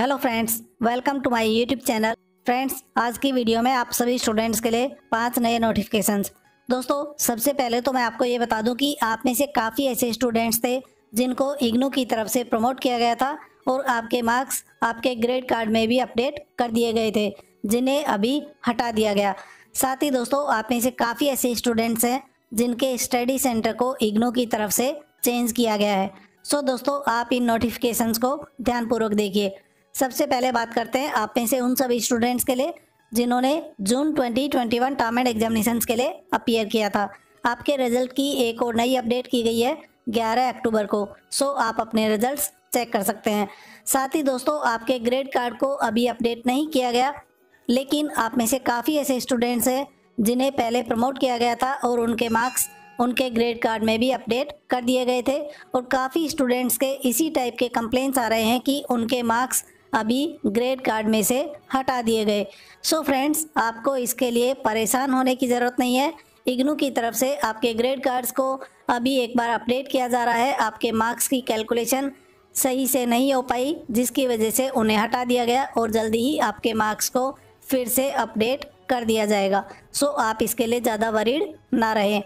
Hello friends, welcome to my YouTube channel. Friends, आज की video में आप सभी स्टूडेंट्स के लिए 5 नए नोटिफिकेशंस। दोस्तों, सबसे पहले तो मैं आपको ये बता दूं कि आप में से काफ़ी ऐसे स्टूडेंट्स थे जिनको इग्नू की तरफ से प्रमोट किया गया था और आपके मार्क्स आपके ग्रेड कार्ड में भी अपडेट कर दिए गए थे, जिन्हें अभी हटा दिया गया। साथ ही दोस्तों, आप में से काफ़ी ऐसे स्टूडेंट्स हैं जिनके स्टडी सेंटर को इग्नू की तरफ से चेंज किया गया है। सो दोस्तों, आप इन नोटिफिकेशंस को ध्यानपूर्वक देखिए। सबसे पहले बात करते हैं आप में से उन सभी स्टूडेंट्स के लिए जिन्होंने जून 2021 टर्म एंड एग्जामिनेशंस के लिए अपीयर किया था। आपके रिजल्ट की एक और नई अपडेट की गई है 11 अक्टूबर को। सो आप अपने रिजल्ट्स चेक कर सकते हैं। साथ ही दोस्तों, आपके ग्रेड कार्ड को अभी अपडेट नहीं किया गया, लेकिन आप में से काफ़ी ऐसे स्टूडेंट्स हैं जिन्हें पहले प्रमोट किया गया था और उनके मार्क्स उनके ग्रेड कार्ड में भी अपडेट कर दिए गए थे। और काफ़ी स्टूडेंट्स के इसी टाइप के कंप्लेंट्स आ रहे हैं कि उनके मार्क्स अभी ग्रेड कार्ड में से हटा दिए गए। सो फ्रेंड्स, आपको इसके लिए परेशान होने की ज़रूरत नहीं है। इग्नू की तरफ से आपके ग्रेड कार्ड्स को अभी एक बार अपडेट किया जा रहा है। आपके मार्क्स की कैलकुलेशन सही से नहीं हो पाई, जिसकी वजह से उन्हें हटा दिया गया और जल्दी ही आपके मार्क्स को फिर से अपडेट कर दिया जाएगा। सो आप इसके लिए ज़्यादा वरीड ना रहें।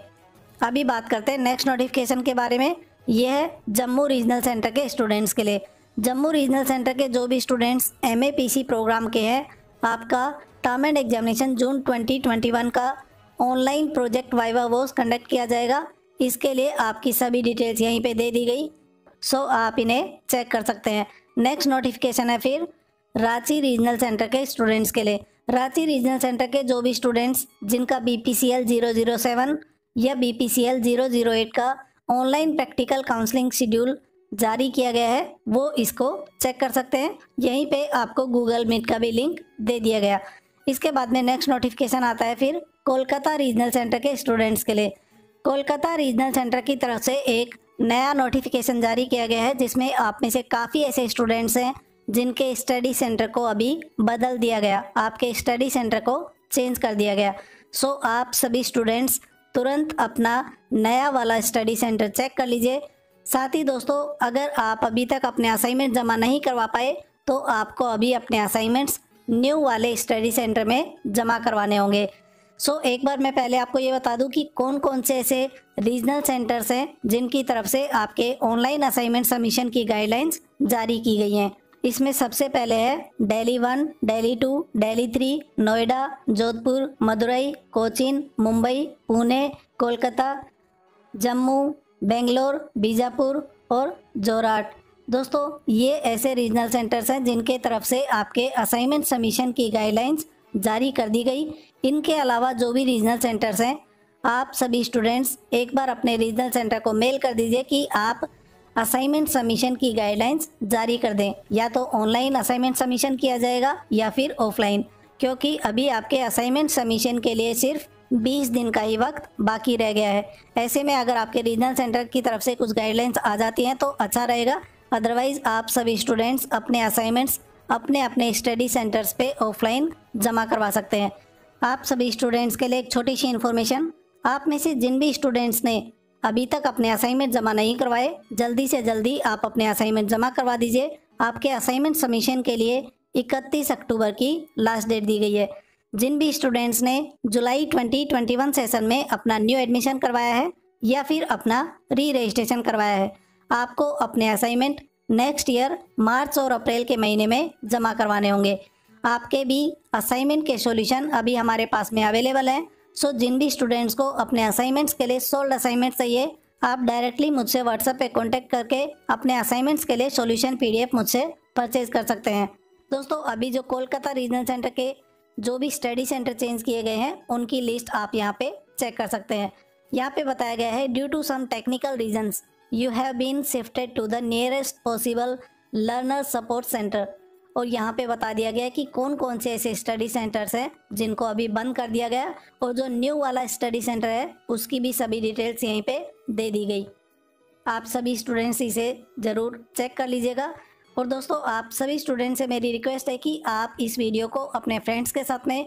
अभी बात करते हैं नेक्स्ट नोटिफिकेशन के बारे में। यह है जम्मू रीजनल सेंटर के स्टूडेंट्स के लिए। जम्मू रीजनल सेंटर के जो भी स्टूडेंट्स एमएपीसी प्रोग्राम के हैं, आपका टर्म एंड एग्जामिनेशन जून 2021 का online project viva voce conduct किया जाएगा। इसके लिए आपकी सभी डिटेल्स यहीं पे दे दी गई। सो आप इन्हें चेक कर सकते हैं। नेक्स्ट नोटिफिकेशन है फिर रांची रीजनल सेंटर के स्टूडेंट्स के लिए। रांची रीजनल सेंटर के जो भी स्टूडेंट्स जिनका BPCL 007 या BPCL 008 का ऑनलाइन प्रैक्टिकल काउंसलिंग शेड्यूल जारी किया गया है, वो इसको चेक कर सकते हैं। यहीं पे आपको गूगल मीट का भी लिंक दे दिया गया। इसके बाद में नेक्स्ट नोटिफिकेशन आता है फिर कोलकाता रीजनल सेंटर के स्टूडेंट्स के लिए। कोलकाता रीजनल सेंटर की तरफ से एक नया नोटिफिकेशन जारी किया गया है, जिसमें आप में से काफ़ी ऐसे स्टूडेंट्स हैं जिनके स्टडी सेंटर को अभी बदल दिया गया। आपके स्टडी सेंटर को चेंज कर दिया गया। सो आप सभी स्टूडेंट्स तुरंत अपना नया वाला स्टडी सेंटर चेक कर लीजिए। साथ ही दोस्तों, अगर आप अभी तक अपने असाइनमेंट जमा नहीं करवा पाए तो आपको अभी अपने असाइनमेंट्स न्यू वाले स्टडी सेंटर में जमा करवाने होंगे। सो एक बार मैं पहले आपको ये बता दूं कि कौन कौन से ऐसे रीजनल सेंटर्स हैं जिनकी तरफ से आपके ऑनलाइन असाइनमेंट सबमिशन की गाइडलाइंस जारी की गई हैं। इसमें सबसे पहले है Delhi 1, Delhi 2, Delhi 3, Noida, Jodhpur, Madurai, Cochin, Mumbai, Pune, Kolkata, Jammu, Bangalore, Bijapur और जोरहाट। दोस्तों, ये ऐसे रीजनल सेंटर्स हैं जिनके तरफ से आपके असाइनमेंट सबमिशन की गाइडलाइंस जारी कर दी गई। इनके अलावा जो भी रीजनल सेंटर्स हैं, आप सभी स्टूडेंट्स एक बार अपने रीजनल सेंटर को मेल कर दीजिए कि आप असाइनमेंट सबमिशन की गाइडलाइंस जारी कर दें। या तो ऑनलाइन असाइनमेंट सबमिशन किया जाएगा या फिर ऑफलाइन, क्योंकि अभी आपके असाइनमेंट सबमिशन के लिए सिर्फ 20 दिन का ही वक्त बाकी रह गया है। ऐसे में अगर आपके रीजनल सेंटर की तरफ से कुछ गाइडलाइंस आ जाती हैं तो अच्छा रहेगा। अदरवाइज़ आप सभी स्टूडेंट्स अपने असाइनमेंट्स अपने अपने स्टडी सेंटर्स पे ऑफलाइन जमा करवा सकते हैं। आप सभी स्टूडेंट्स के लिए एक छोटी सी इन्फॉर्मेशन, आप में से जिन भी स्टूडेंट्स ने अभी तक अपने असाइनमेंट जमा नहीं करवाए, जल्दी से जल्दी आप अपने असाइनमेंट जमा करवा दीजिए। आपके असाइनमेंट सबमिशन के लिए 31 अक्टूबर की लास्ट डेट दी गई है। जिन भी स्टूडेंट्स ने जुलाई 2021 सेशन में अपना न्यू एडमिशन करवाया है या फिर अपना री रजिस्ट्रेशन करवाया है, आपको अपने असाइनमेंट नेक्स्ट ईयर मार्च और अप्रैल के महीने में जमा करवाने होंगे। आपके भी असाइनमेंट के सॉल्यूशन अभी हमारे पास में अवेलेबल हैं। सो जिन भी स्टूडेंट्स को अपने असाइनमेंट्स के लिए सोल्ड असाइनमेंट चाहिए, आप डायरेक्टली मुझसे व्हाट्सएप पर कॉन्टैक्ट करके अपने असाइनमेंट्स के लिए सोल्यूशन PDF मुझसे परचेज कर सकते हैं। दोस्तों, अभी जो कोलकाता रीजनल सेंटर के जो भी स्टडी सेंटर चेंज किए गए हैं, उनकी लिस्ट आप यहाँ पे चेक कर सकते हैं। यहाँ पे बताया गया है due to some technical reasons you have been shifted to the nearest possible learner support centre. और यहाँ पे बता दिया गया है कि कौन कौन से ऐसे स्टडी सेंटर्स हैं जिनको अभी बंद कर दिया गया, और जो न्यू वाला स्टडी सेंटर है उसकी भी सभी डिटेल्स यहीं पर दे दी गई। आप सभी स्टूडेंट्स इसे ज़रूर चेक कर लीजिएगा। और दोस्तों, आप सभी स्टूडेंट्स से मेरी रिक्वेस्ट है कि आप इस वीडियो को अपने फ्रेंड्स के साथ में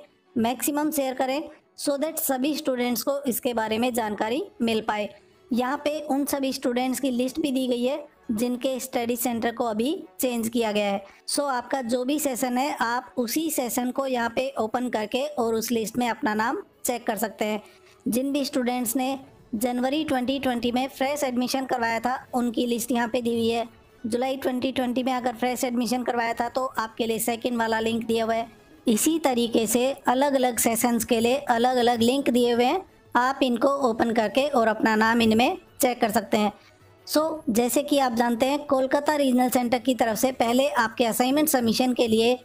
मैक्सिमम शेयर करें, सो दैट सभी स्टूडेंट्स को इसके बारे में जानकारी मिल पाए। यहाँ पे उन सभी स्टूडेंट्स की लिस्ट भी दी गई है जिनके स्टडी सेंटर को अभी चेंज किया गया है। सो आपका जो भी सेशन है आप उसी सेशन को यहाँ पे ओपन करके और उस लिस्ट में अपना नाम चेक कर सकते हैं। जिन भी स्टूडेंट्स ने जनवरी 2020 में फ्रेश एडमिशन करवाया था उनकी लिस्ट यहाँ पे दी हुई है। जुलाई 2020 में अगर फ्रेश एडमिशन करवाया था तो आपके लिए सेकंड वाला लिंक दिया हुआ है। इसी तरीके से अलग अलग सेशंस के लिए अलग अलग लिंक दिए हुए हैं, आप इनको ओपन करके और अपना नाम इनमें चेक कर सकते हैं। सो जैसे कि आप जानते हैं कोलकाता रीजनल सेंटर की तरफ से पहले आपके असाइनमेंट सबमिशन के लिए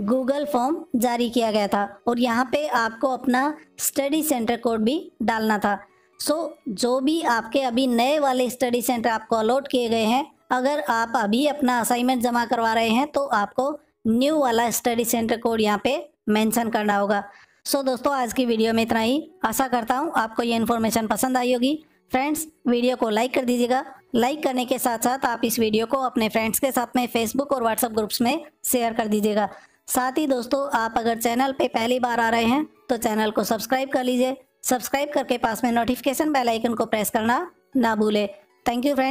गूगल फॉर्म जारी किया गया था और यहाँ पे आपको अपना स्टडी सेंटर कोड भी डालना था। सो जो भी आपके अभी नए वाले स्टडी सेंटर आपको अलॉट किए गए हैं, अगर आप अभी अपना असाइनमेंट जमा करवा रहे हैं तो आपको न्यू वाला स्टडी सेंटर कोड यहाँ पे मेंशन करना होगा। सो दोस्तों आज की वीडियो में इतना ही। आशा करता हूँ आपको ये इन्फॉर्मेशन पसंद आई होगी। फ्रेंड्स वीडियो को लाइक कर दीजिएगा। लाइक करने के साथ साथ आप इस वीडियो को अपने फ्रेंड्स के साथ में फेसबुक और व्हाट्सएप ग्रुप्स में शेयर कर दीजिएगा। साथ ही दोस्तों आप अगर चैनल पे पहली बार आ रहे हैं तो चैनल को सब्सक्राइब कर लीजिए। सब्सक्राइब करके पास में नोटिफिकेशन बेल आइकन को प्रेस करना ना भूले। Thank you friends.